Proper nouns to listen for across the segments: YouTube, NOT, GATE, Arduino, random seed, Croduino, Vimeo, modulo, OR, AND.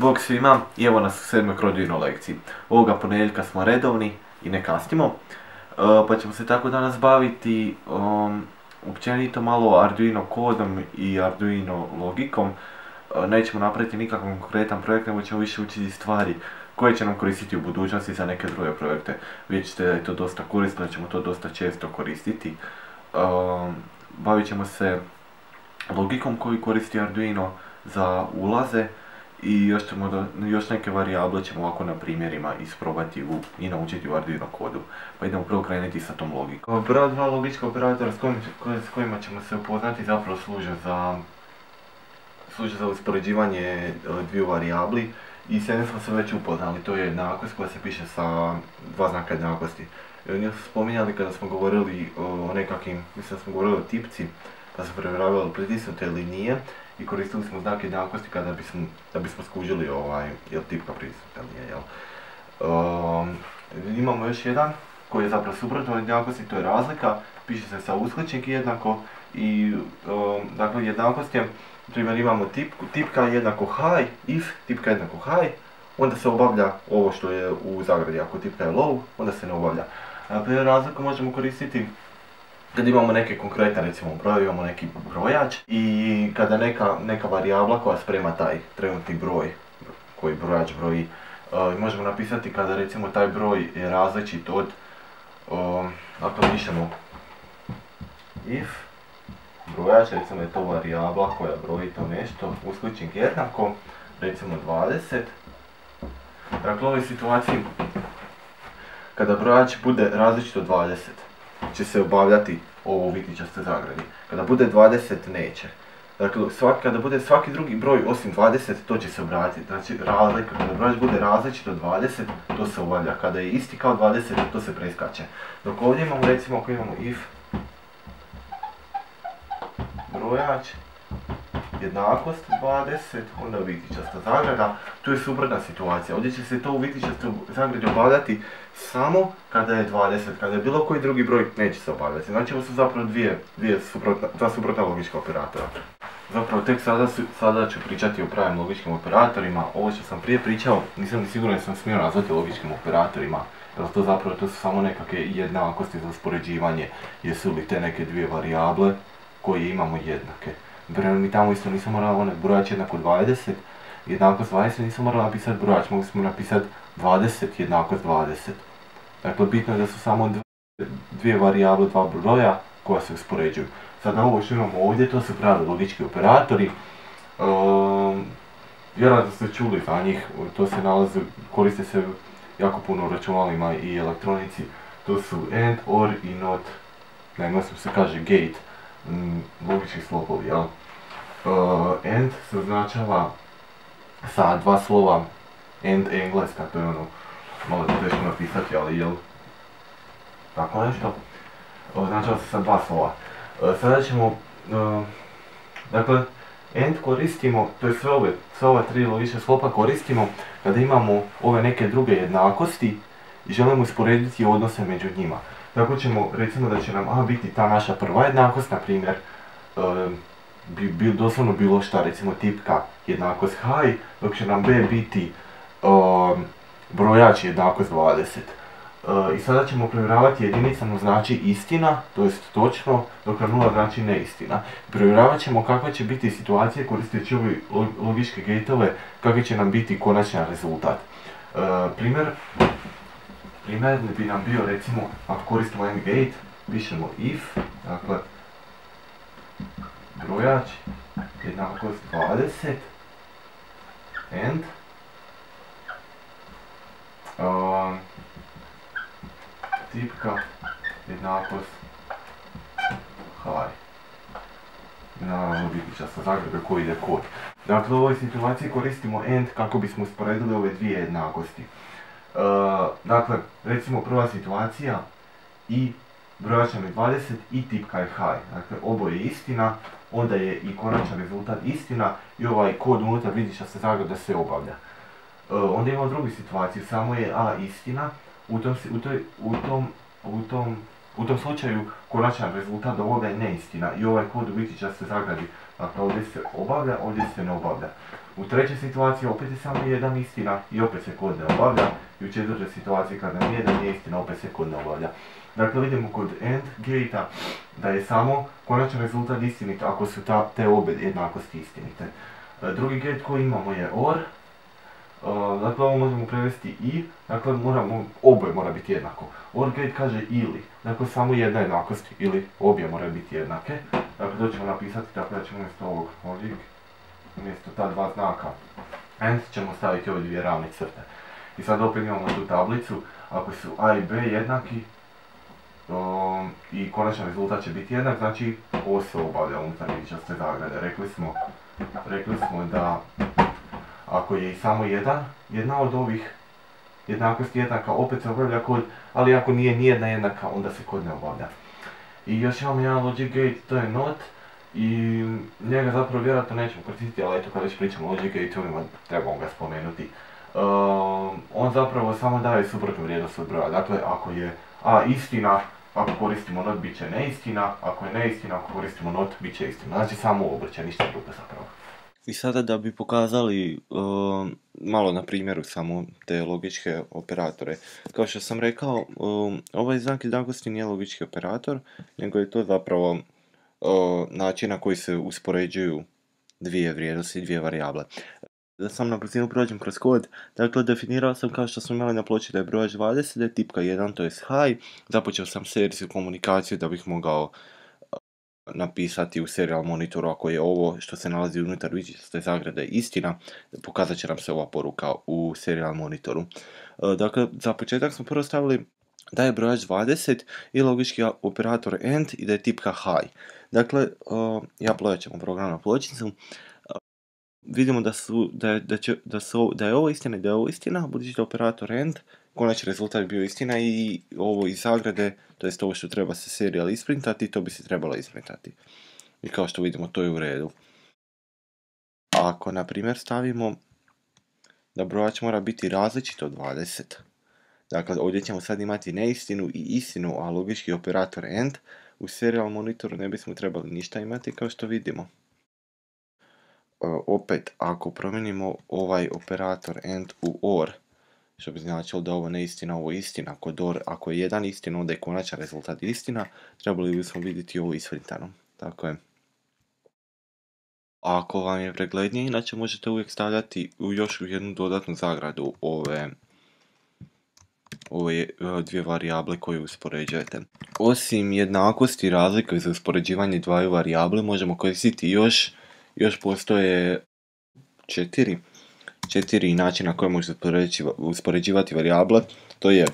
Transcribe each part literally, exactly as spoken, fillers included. Bog svima i evo nas u sedmoj Croduino lekciji. Ovoga ponedjeljka smo redovni i ne kasnimo, e, pa ćemo se tako danas baviti um, općenito malo Arduino kodom i Arduino logikom. E, nećemo napraviti nikakav konkretan projekt, nego ćemo više učiti stvari koje će nam koristiti u budućnosti za neke druge projekte. Vidjet ćete da je to dosta korisno, da ćemo to dosta često koristiti. E, bavit ćemo se logikom koju koristi Arduino za ulaze i još, ćemo da, još neke varijable ćemo ovako na primjerima isprobati u, i naučiti u Arduino kodu. Pa idemo prvo krenuti sa tom logikom. Prva dva logička operatora s, kojim, s kojima ćemo se upoznati zapravo služe za, služe za uspoređivanje dviju varijabli i s jednim smo se već upoznali, to je jednakost koja se piše sa dva znaka jednakosti. Nju smo spominjali kada smo govorili o nekakvim, mislim da smo govorili o tipci, da smo provjeravali pritisnute ili nije i koristili smo znak jednakosti kada bismo, da bismo skužili ovaj, jel tipka pritisnuta ili nije, jel? Um, imamo još jedan koji je zapravo suprotno jednakosti, to je razlika, piše se sa uskličnik jednako i um, dakle jednakost je, primjer imamo tipku, tipka jednako high, if tipka jednako high, onda se obavlja ovo što je u zagradi, ako tipka je low, onda se ne obavlja. Dakle, razliku možemo koristiti kad imamo neke konkretne, recimo broje, imamo neki brojač i kada neka, neka varijabla koja sprema taj trenutni broj koji brojač broji, uh, možemo napisati kada recimo taj broj je različit od, uh, ako pišemo if brojač, recimo je to varijabla koja broji to nešto, uskličnik jednako, recimo dvadeset. Dakle, u ovoj situaciji kada brojač bude različit od dvadeset će se obavljati ovo vitičaste zagradi. Kada bude dvadeset neće. Dakle, svak, kada bude svaki drugi broj osim dvadeset, to će se obratiti. Znači, razlika, kada brojač bude različit od dvadeset, to se obavlja. Kada je isti kao dvadeset, to se preskače. Dok ovdje imamo, recimo, ako imamo if brojač jednakost dvadeset, onda vitičasta zagrada, tu je suprotna situacija. Ovdje će se to u vitičastoj zagradi obavljati samo kada je dvadeset, kada je bilo koji drugi broj neće se obavljati. Znači ovo su zapravo dvije, dvije suprotna, dva suprotna logička operatora. Zapravo tek sada, su, sada ću pričati o pravim logičkim operatorima. Ovo što sam prije pričao, nisam ni siguran da sam smio nazvati logičkim operatorima. Jer to zapravo to su samo nekakve jednakosti za uspoređivanje, jesu li te neke dvije varijable koje imamo jednake. Mi tamo isto nisam morali onaj brojač jednako dvadeset, jednakost dvadeset, nisam morali napisati brojač, mogli smo napisati dvadeset jednakost dvadeset. Dakle, bitno je da su samo dvije, dvije varijable, dva broja koja se uspoređuju. Sada ovo što imamo ovdje, to su pravi logički operatori. Um, Vjerojatno ste čuli za njih, to se nalaze, koriste se jako puno u računalima i elektronici. To su AND, OR i NOT, na engleskom se kaže GATE. Logički slopovi, jel? Uh, AND se označava sa dva slova AND engleska, to je ono malo teško napisati, ali jel? Tako nešto? Označava se sa dva slova. Uh, sada ćemo, uh, dakle, AND koristimo, to je sve ove, sve ove tri logične slopa koristimo kada imamo ove neke druge jednakosti i želimo usporediti odnose među njima. Tako ćemo, recimo da će nam a biti ta naša prva jednakost, na primjer, e, bi, bi doslovno bilo šta, recimo tipka jednakost high, dok će nam b biti e, brojač jednakost dvadeset. E, I sada ćemo provjeravati jedinicama znači istina, to jest točno, dok nam nula znači neistina. Provjeravat ćemo kakve će biti situacije koristeći ove logičke gateove, kakvi će nam biti konačan rezultat. E, primjer, Primjer bi nam bio, recimo, ako koristimo AND gate, pišemo if, dakle, brojač jednakost dvadeset, AND, um, tipka jednakost high, naravno biti časta zagrada koji ide kod. Dakle, u ovoj situaciji koristimo AND kako bismo usporedili ove dvije jednakosti. Uh, dakle, recimo prva situacija i brojač nam je dvadeset i tipka je high. Dakle, oboje je istina, onda je i konačan rezultat istina i ovaj kod unutar vitičaste zagrade se obavlja. Uh, onda imamo drugu situaciju, samo je a istina, u tom, u toj, u tom, u tom U tom slučaju konačan rezultat ovoga je neistina i ovaj kod u biti čas se zagradi. Dakle, ovdje se obavlja, ovdje se ne obavlja. U trećoj situaciji opet je samo jedan istina i opet se kod ne obavlja. I u četvrtoj situaciji kada nam jedan je istina, opet se kod ne obavlja. Dakle, vidimo kod AND gate-a da je samo konačan rezultat istinit ako su ta, te obe jednakosti istinite. Drugi gate koji imamo je O R. Dakle, ovo možemo prevesti i, dakle, moramo, oboje mora biti jednako. O R gate kaže ili, dakle, samo jedna jednakost ili obje moraju biti jednake. Dakle, to ćemo napisati, tako da ćemo umjesto ovog ovdje, umjesto ta dva znaka AND ćemo staviti ovdje dvije ravne crte. I sad opet imamo tu tablicu, ako su A i B jednaki, um, i konačan rezultat će biti jednak, znači ovo se obavlja unutar ivičaste zagrade. Rekli smo, rekli smo da ako je i samo jedan, jedna od ovih jednakosti jednaka, opet se obavlja kod, ali ako nije nijedna jednaka, onda se kod ne obavlja. I još imamo jedan logic gate, to je NOT, i njega zapravo vjerojatno nećemo koristiti, ali eto kad već pričamo o logic gate-ovima, trebamo ga spomenuti. Um, on zapravo samo daje suprotnu vrijednost od broja, dakle ako je A istina, ako koristimo NOT bit će neistina, ako je neistina, ako koristimo NOT bit će istina, znači samo obrće, ništa drugo zapravo. I sada da bi pokazali um, malo na primjeru samo te logičke operatore. Kao što sam rekao, um, ovaj znak jednakosti nije logički operator, nego je to zapravo um, način na koji se uspoređuju dvije vrijednosti, dvije varijable. Da sam na brzinu prođem kroz kod, dakle definirao sam kao što smo imali na ploči da je brojač dvadeset, da je tipka jedan, to je high, započeo sam serijsku komunikaciju da bih mogao napisati u serial monitoru ako je ovo što se nalazi unutar ivičaste zagrade istina, pokazat će nam se ova poruka u serial monitoru. Dakle, za početak smo prvo stavili da je brojač dvadeset i logički operator AND i da je tipka high. Dakle, ja plojačem program na pločnicu. Vidimo da, su, da, da, će, da, su, da je ovo istina i da je ovo istina, budući da operator AND, konačni rezultat bio istina i ovo iz zagrade, to jest ovo što treba se serijal isprintati, to bi se trebalo isprintati. I kao što vidimo, to je u redu. Ako, na primjer, stavimo da brojač mora biti različit od dvadeset, dakle, ovdje ćemo sad imati neistinu i istinu, a logički operator AND u serial monitoru ne bismo trebali ništa imati, kao što vidimo. Opet, ako promijenimo ovaj operator AND u O R, što bi značilo da ovo ne istina, ovo je istina, kod O R, ako je jedan istina, onda je konačan rezultat istina, trebali bismo vidjeti ovo isprintano, tako je. Ako vam je preglednije, inače možete uvijek stavljati u još jednu dodatnu zagradu ove, ove dvije varijable koje uspoređujete. Osim jednakosti i razlike za uspoređivanje dvaju varijable, možemo koristiti još Još postoje četiri, četiri načina na koje možete uspoređivati varijable, to je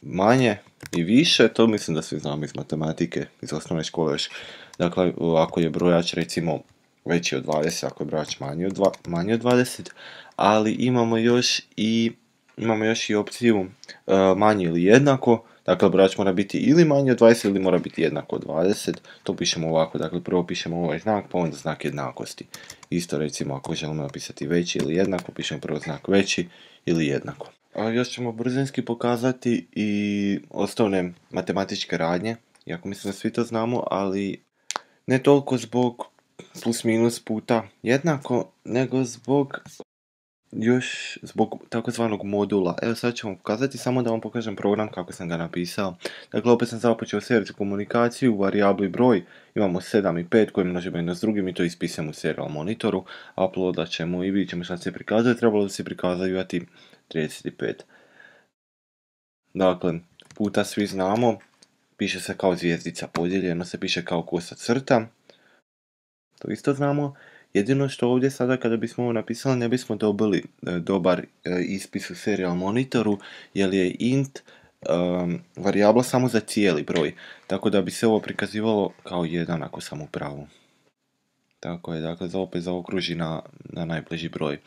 manje i više, to mislim da svi znamo iz matematike, iz osnovne škole još. Dakle, ako je brojač recimo veći od dvadeset, ako je brojač manji od, dva, manji od dvadeset, ali imamo još i, imamo još i opciju e, manje ili jednako. Dakle, brojač mora biti ili manji od dvadeset ili mora biti jednako od dvadeset. To pišemo ovako, dakle prvo pišemo ovaj znak pa onda znak jednakosti. Isto recimo ako želimo napisati veći ili jednako, pišemo prvo znak veći ili jednako. A još ćemo brzinski pokazati i osnovne matematičke radnje. Iako mislim da svi to znamo, ali ne toliko zbog plus minus puta jednako, nego zbog još zbog takozvanog modula. Evo sad ću vam pokazati, samo da vam pokažem program kako sam ga napisao. Dakle, opet sam započeo serijsku komunikaciju, varijabli broj, imamo sedam i pet koji množimo jedno s drugim i to ispisam u serial monitoru, uploadat ćemo i vidjet ćemo šta se prikazuje, trebalo da se prikazavati trideset pet. Dakle, puta svi znamo, piše se kao zvijezdica, podijeljeno se piše kao kosa crta, to isto znamo. Jedino što ovdje sada kada bismo ovo napisali ne bismo dobili e, dobar e, ispis u serial monitoru jer je int e, varijabla samo za cijeli broj. Tako da bi se ovo prikazivalo kao jedan ako sam u pravu. Tako je, dakle za opet zaokruži na, na najbliži broj. E,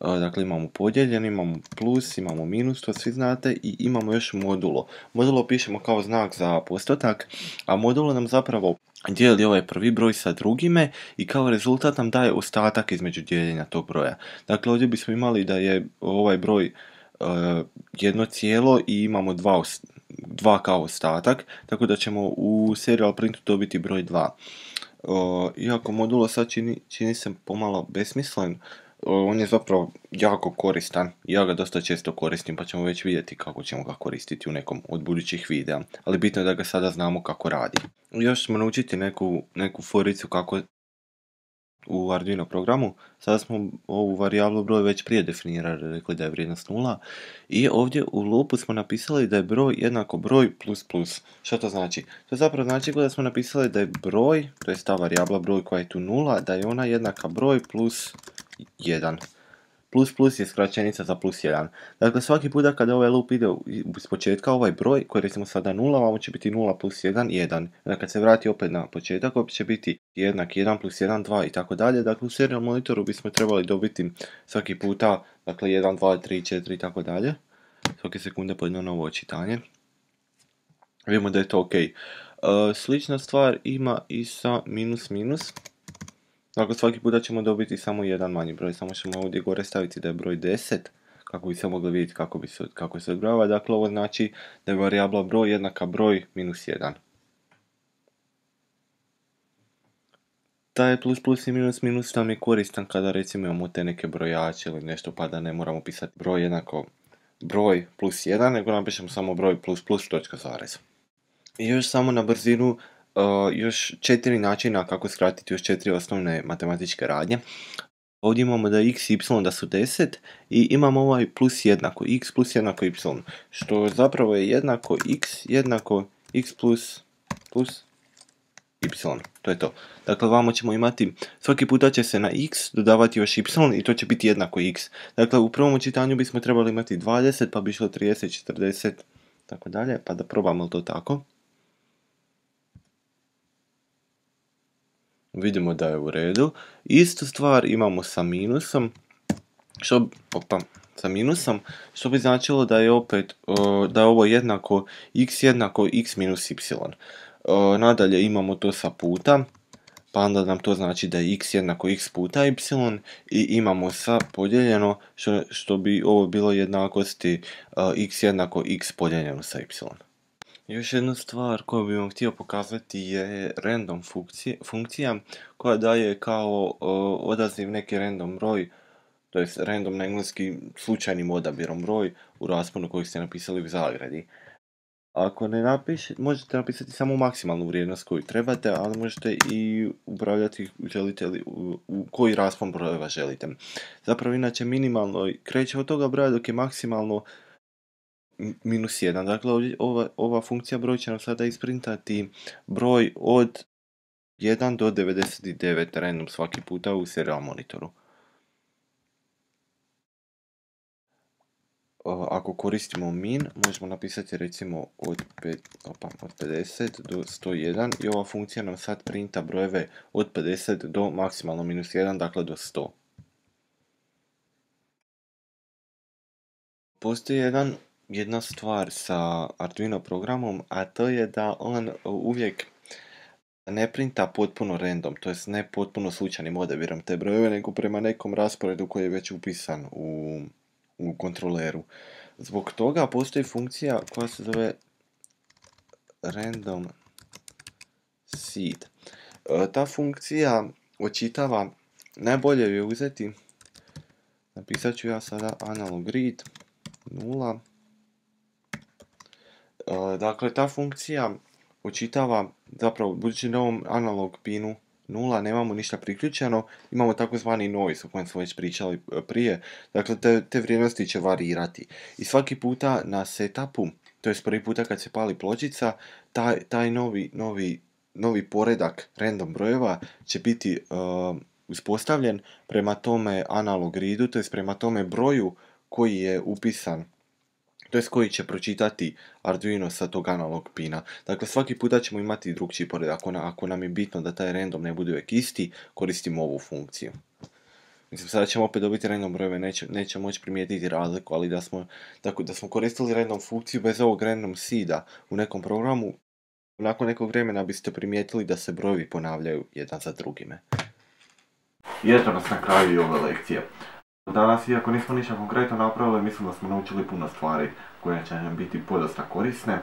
dakle imamo podijeljen, imamo plus, imamo minus, to svi znate i imamo još modulo. Modulo pišemo kao znak za postotak, a modulo nam zapravo dijeli ovaj prvi broj sa drugime i kao rezultat nam daje ostatak između dijeljenja tog broja. Dakle, ovdje bismo imali da je ovaj broj e, jedno cijelo i imamo dva, dva kao ostatak, tako da ćemo u serial printu dobiti broj dva. Uh, iako modulo sad čini, čini se pomalo besmislen, uh, on je zapravo jako koristan, ja ga dosta često koristim pa ćemo već vidjeti kako ćemo ga koristiti u nekom od budućih videa, ali bitno je da ga sada znamo kako radi. Još ćemo naučiti neku, neku foricu kako u Arduino programu. Sada smo ovu varijablu broj već prije definirali, rekli da je vrijednost nula i ovdje u loopu smo napisali da je broj jednako broj plus plus. Što to znači? To zapravo znači da smo napisali da je broj, to je ta varijabla broj koja je tu nula, da je ona jednaka broj plus jedan. Plus plus je skraćenica za plus jedan. Dakle, svaki puta kada ovaj loop ide iz početka, ovaj broj koji recimo sada nula, ovamo će biti nula plus jedan, jedan. Dakle, kad se vrati opet na početak, opet će biti jednak jedan plus jedan, dva i tako dalje. Dakle, u serial monitoru bismo trebali dobiti svaki puta, dakle, jedan, dva, tri, četiri i tako dalje. Svake sekunde po jedno novo očitanje. Vidimo da je to ok. E, slična stvar ima i sa minus minus. Dakle, svaki puta ćemo dobiti samo jedan manji broj, samo ćemo ovdje gore staviti da je broj deset, kako bi se mogli vidjeti kako, bi se, kako se odbrava. Dakle, ovo znači da je varijabla broj jednaka broj minus jedan. Taj plus plus i minus minus nam je koristan kada recimo imamo te neke brojače ili nešto, pa da ne moramo pisati broj jednako broj plus jedan, nego napišemo samo broj plus plus točka zarez. I još samo na brzinu, Uh, još četiri načina kako skratiti još četiri osnovne matematičke radnje. Ovdje imamo da je x i y da su deset i imamo ovaj plus jednako x plus jednako y, što zapravo je jednako x jednako x plus plus y, to je to. Dakle, ovamo ćemo imati, svaki puta će se na x dodavati još y i to će biti jednako x. Dakle, u prvom čitanju bismo trebali imati dvadeset, pa bi išlo trideset, četrdeset, tako dalje, pa da probamo to tako. Vidimo da je u redu. Istu stvar imamo sa minusom, što, opa, sa minusom, što bi značilo da je opet, da je ovo jednako x jednako x minus y. Nadalje imamo to sa puta, pa onda nam to znači da je x jednako x puta y i imamo sa podijeljeno, što, što bi ovo bilo jednakosti x jednako x podijeljeno sa y. Još jedna stvar koju bih vam htio pokazati je random funkcija, funkcija koja daje kao uh, odaziv neki random broj, to je random na engleski slučajnim odabirom broj u rasponu koji ste napisali u zagradi. Ako ne napišete, možete napisati samo maksimalnu vrijednost koju trebate, ali možete i upravljati želite li, u, u koji raspon brojeva želite. Zapravo inače minimalno kreće od toga broja dok je maksimalno minus jedan. Dakle, ovdje, ova, ova funkcija broj će nam sada isprintati broj od jedan do devedeset devet random svaki puta u serial monitoru. Ako koristimo min, možemo napisati recimo od, pet, opa, od pedeset do sto jedan i ova funkcija nam sad printa brojeve od pedeset do maksimalno minus jedan, dakle do sto. Postoji jedan Jedna stvar sa Arduino programom, a to je da on uvijek ne printa potpuno random, to jest ne potpuno slučajnim odabirom te brojeve, nego prema nekom rasporedu koji je već upisan u, u kontroleru. Zbog toga postoji funkcija koja se zove random seed. E, ta funkcija očitava, najbolje ju je uzeti, napisat ću ja sada analog read nula. Dakle, ta funkcija očitava, zapravo, budući na ovom analog pinu nula nemamo ništa priključeno, imamo takozvani noise o kojem smo već pričali prije, dakle, te, te vrijednosti će varirati. I svaki puta na setupu, to je prvi puta kad se pali pločica, taj, taj novi, novi, novi poredak random brojeva će biti uh, uspostavljen prema tome analog readu, to je prema tome broju koji je upisan, to je koji će pročitati Arduino sa tog analog pina. Dakle, svaki puta ćemo imati drugčiji poredak. Ako, ako nam je bitno da taj random ne bude uvijek isti, koristimo ovu funkciju. Mislim, sada ćemo opet dobiti random brojeve, neće, neće moći primijetiti razliku, ali da smo, dakle, da smo koristili random funkciju bez ovog random seeda u nekom programu, nakon nekog vremena biste primijetili da se brojevi ponavljaju jedan za drugime. I eto nas na kraju i ove lekcije. Danas, iako nismo ništa konkretno napravili, mislim da smo naučili puno stvari. koje će nam biti podosta korisne.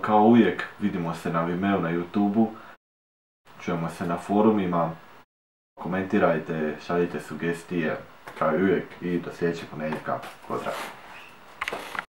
Kao uvijek, vidimo se na Vimeu, na YouTubeu, čujemo se na forumima, komentirajte, šaljite sugestije, kao i uvijek, i do sljedećeg ponedjeljka. Pozdrav!